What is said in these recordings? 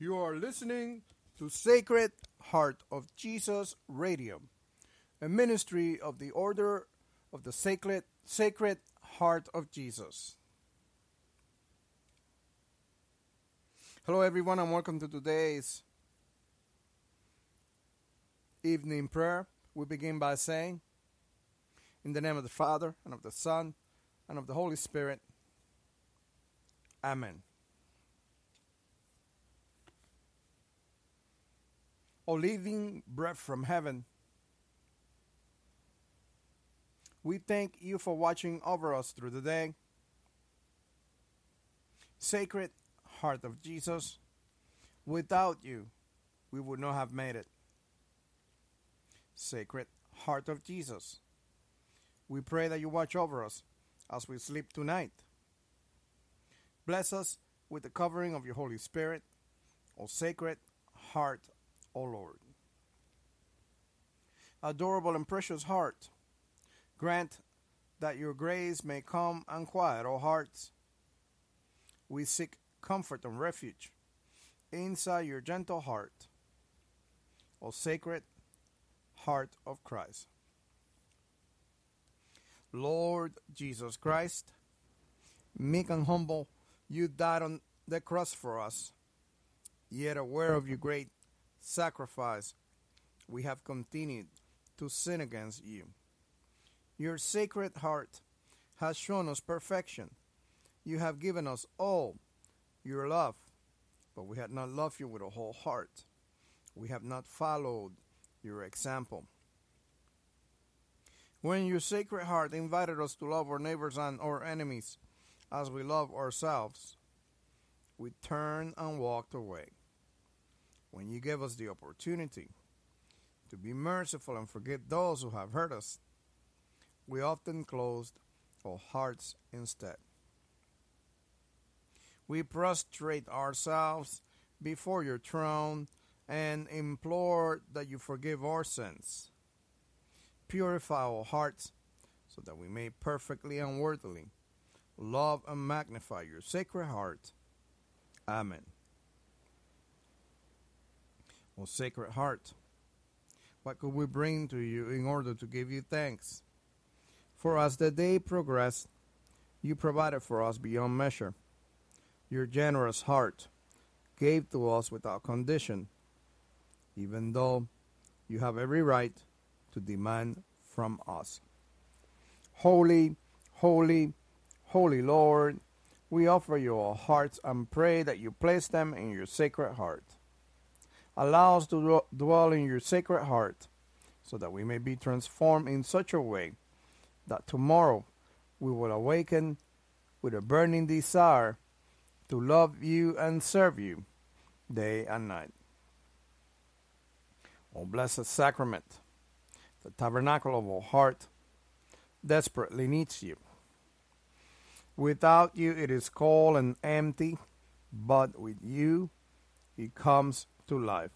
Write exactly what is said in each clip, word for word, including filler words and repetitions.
You are listening to Sacred Heart of Jesus Radio, a ministry of the Order of the Sacred Sacred Heart of Jesus. Hello everyone and welcome to today's evening prayer. We begin by saying, in the name of the Father, and of the Son, and of the Holy Spirit, Amen. O living breath from heaven, we thank you for watching over us through the day. Sacred Heart of Jesus, without you, we would not have made it. Sacred Heart of Jesus, we pray that you watch over us as we sleep tonight. Bless us with the covering of your Holy Spirit, O Sacred Heart of O Lord. Adorable and precious heart, grant that your grace may calm and quiet our hearts. We seek comfort and refuge inside your gentle heart, O Sacred Heart of Christ. Lord Jesus Christ, meek and humble, you died on the cross for us, yet aware of your great sacrifice, we have continued to sin against you. Your Sacred Heart has shown us perfection. You have given us all your love, but we had not loved you with a whole heart. We have not followed your example. When your Sacred Heart invited us to love our neighbors and our enemies as we love ourselves, we turned and walked away. When you gave us the opportunity to be merciful and forgive those who have hurt us, we often closed our hearts instead. We prostrate ourselves before your throne and implore that you forgive our sins. Purify our hearts so that we may perfectly and worthily love and magnify your Sacred Heart. Amen. O Sacred Heart, what could we bring to you in order to give you thanks? For as the day progressed, you provided for us beyond measure. Your generous heart gave to us without condition, even though you have every right to demand from us. Holy, holy, holy Lord, we offer you our hearts and pray that you place them in your Sacred Heart. Allow us to dwell in your Sacred Heart so that we may be transformed in such a way that tomorrow we will awaken with a burning desire to love you and serve you day and night. O Blessed Sacrament, the tabernacle of our heart desperately needs you. Without you it is cold and empty, but with you it comes to life.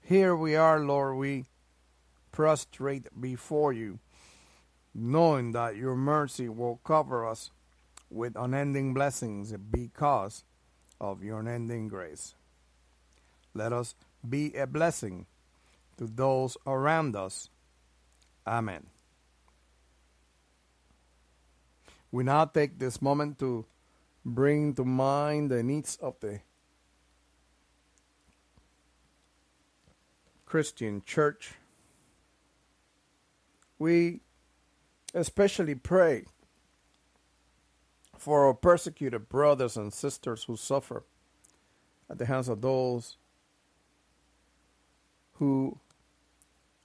Here we are, Lord, we prostrate before you, knowing that your mercy will cover us with unending blessings because of your unending grace. Let us be a blessing to those around us. Amen. We now take this moment to bring to mind the needs of the Christian Church. We especially pray for our persecuted brothers and sisters who suffer at the hands of those who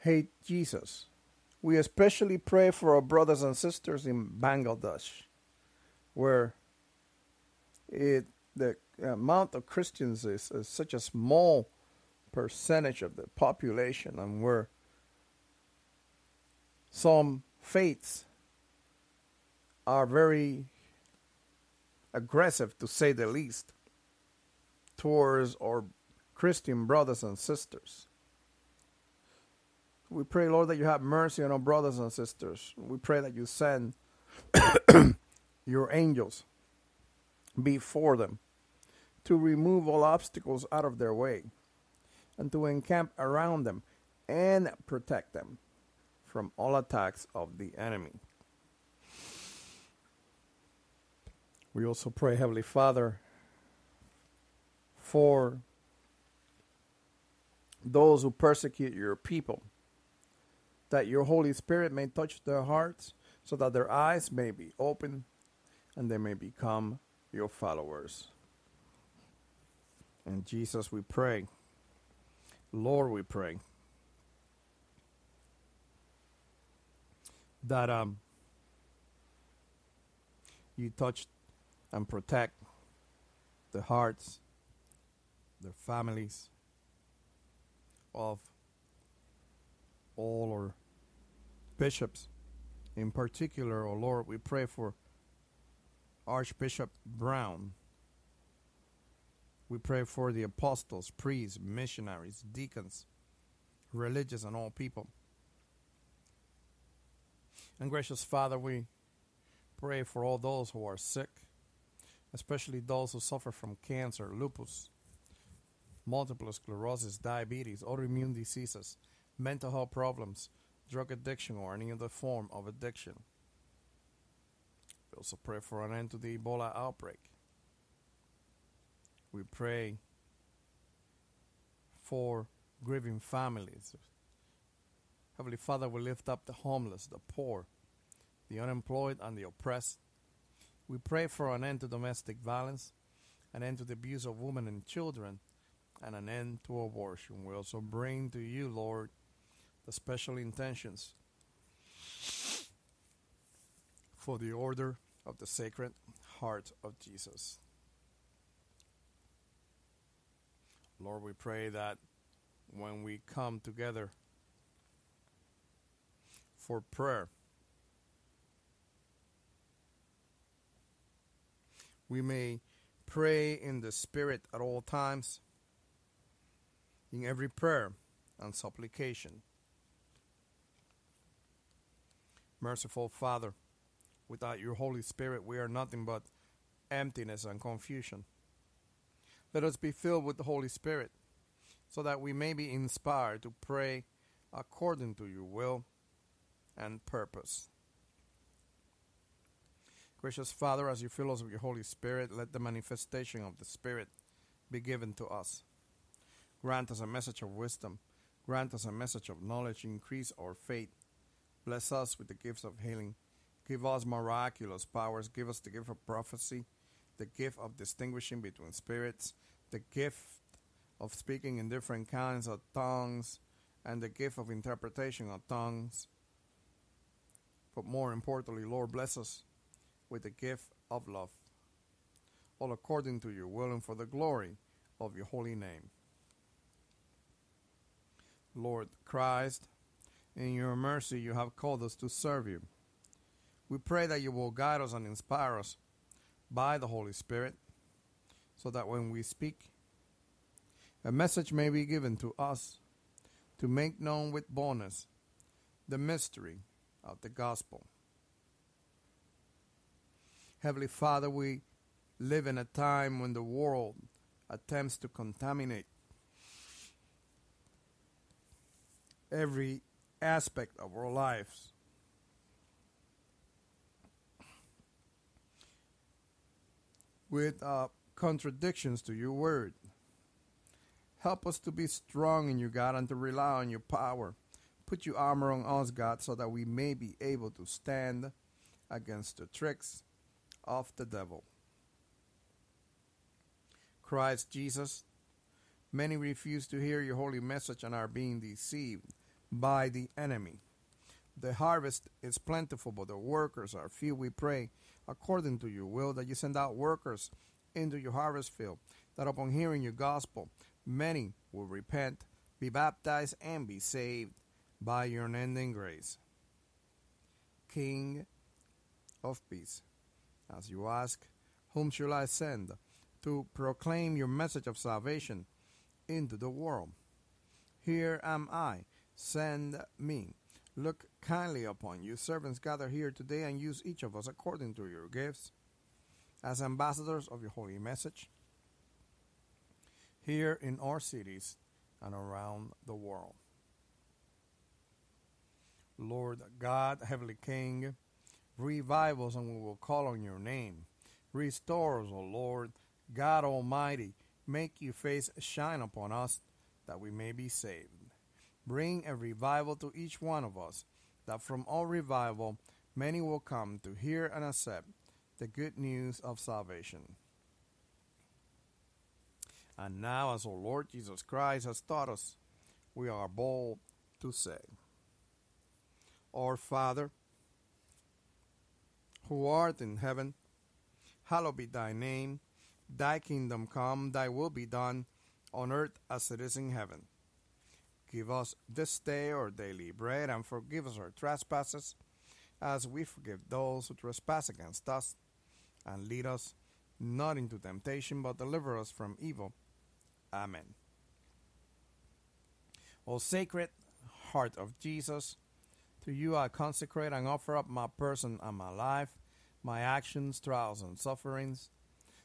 hate Jesus. We especially pray for our brothers and sisters in Bangladesh, where it, the amount of Christians is, is such a small percentage of the population, and where some faiths are very aggressive, to say the least, towards our Christian brothers and sisters. We pray, Lord, that you have mercy on our brothers and sisters. We pray that you send your angels before them to remove all obstacles out of their way, and to encamp around them and protect them from all attacks of the enemy. We also pray, Heavenly Father, for those who persecute your people, that your Holy Spirit may touch their hearts so that their eyes may be open and they may become your followers. And Jesus, we pray. Lord, we pray that um, you touch and protect the hearts, their families, of all our bishops. In particular, oh Lord, we pray for Archbishop Brown. We pray for the apostles, priests, missionaries, deacons, religious, and all people. And gracious Father, we pray for all those who are sick, especially those who suffer from cancer, lupus, multiple sclerosis, diabetes, autoimmune diseases, mental health problems, drug addiction, or any other form of addiction. We also pray for an end to the Ebola outbreak. We pray for grieving families. Heavenly Father, we lift up the homeless, the poor, the unemployed, and the oppressed. We pray for an end to domestic violence, an end to the abuse of women and children, and an end to abortion. We also bring to you, Lord, the special intentions for the order of the Sacred Heart of Jesus. Lord, we pray that when we come together for prayer, we may pray in the Spirit at all times, in every prayer and supplication. Merciful Father, without your Holy Spirit, we are nothing but emptiness and confusion. Let us be filled with the Holy Spirit, so that we may be inspired to pray according to your will and purpose. Gracious Father, as you fill us with your Holy Spirit, let the manifestation of the Spirit be given to us. Grant us a message of wisdom. Grant us a message of knowledge. Increase our faith. Bless us with the gifts of healing. Give us miraculous powers. Give us the gift of prophecy, the gift of distinguishing between spirits, the gift of speaking in different kinds of tongues, and the gift of interpretation of tongues. But more importantly, Lord, bless us with the gift of love, all according to your will and for the glory of your holy name. Lord Christ, in your mercy you have called us to serve you. We pray that you will guide us and inspire us by the Holy Spirit, so that when we speak, a message may be given to us to make known with boldness the mystery of the gospel. Heavenly Father, we live in a time when the world attempts to contaminate every aspect of our lives. With uh, contradictions to your word. Help us to be strong in you, God, and to rely on your power. Put your armor on us, God, so that we may be able to stand against the tricks of the devil. Christ Jesus, many refuse to hear your holy message and are being deceived by the enemy. The harvest is plentiful, but the workers are few. We pray, according to your will, that you send out workers into your harvest field, that upon hearing your gospel, many will repent, be baptized, and be saved by your unending grace. King of peace, as you ask, whom shall I send to proclaim your message of salvation into the world? Here am I, send me. Look kindly upon you, servants gathered here today, and use each of us according to your gifts as ambassadors of your holy message. here in our cities and around the world. Lord God, Heavenly King, revive us and we will call on your name. Restore us, O Lord God Almighty. Make your face shine upon us that we may be saved. Bring a revival to each one of us, that from all revival many will come to hear and accept the good news of salvation. And now, as our Lord Jesus Christ has taught us, we are bold to say, Our Father, who art in heaven, hallowed be thy name. Thy kingdom come, thy will be done, on earth as it is in heaven. Give us this day our daily bread, and forgive us our trespasses, as we forgive those who trespass against us. And lead us not into temptation, but deliver us from evil. Amen. O Sacred Heart of Jesus, to you I consecrate and offer up my person and my life, my actions, trials, and sufferings,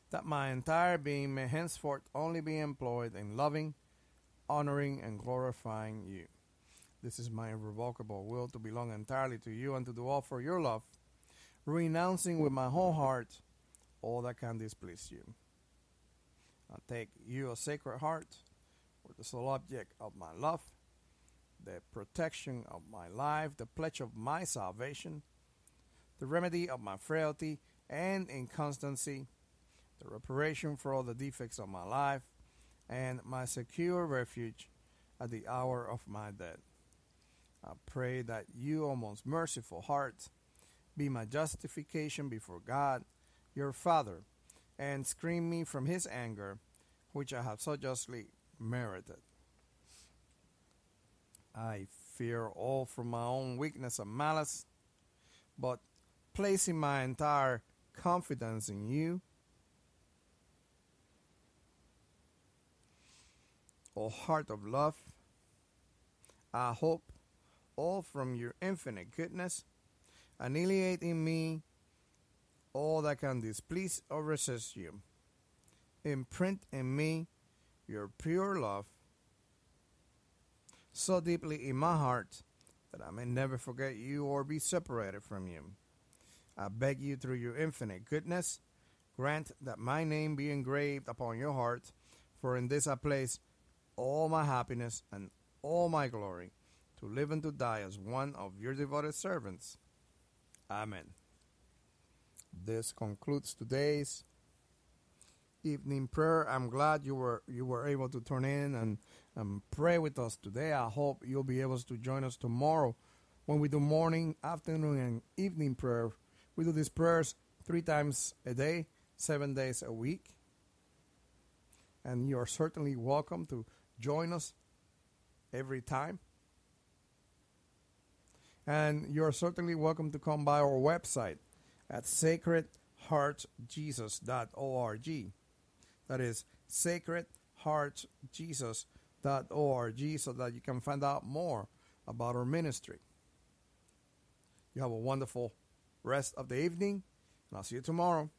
that my entire being may henceforth only be employed in loving, honoring, and glorifying you. This is my irrevocable will, to belong entirely to you and to do all for your love, renouncing with my whole heart all that can displease you. I take you, a Sacred Heart, for the sole object of my love, the protection of my life, the pledge of my salvation, the remedy of my frailty and inconstancy, the reparation for all the defects of my life, and my secure refuge at the hour of my death. I pray that you, O most merciful heart, be my justification before God, your Father, and screen me from his anger, which I have so justly merited. I fear all from my own weakness and malice, but placing my entire confidence in you, O Heart of Love, I hope all from your infinite goodness, annihilate in me all that can displease or resist you. Imprint in me your pure love so deeply in my heart that I may never forget you or be separated from you. I beg you through your infinite goodness, grant that my name be engraved upon your heart, for in this I place all my happiness and all my glory, to live and to die as one of your devoted servants. Amen. This concludes today's evening prayer. I'm glad you were you were able to turn in and, and pray with us today. I hope you'll be able to join us tomorrow when we do morning, afternoon, and evening prayer. We do these prayers three times a day, seven days a week. And you are certainly welcome to join us every time. And you are certainly welcome to come by our website at sacred heart jesus dot org. That is sacred heart jesus dot org, so that you can find out more about our ministry. You have a wonderful rest of the evening, and I'll see you tomorrow.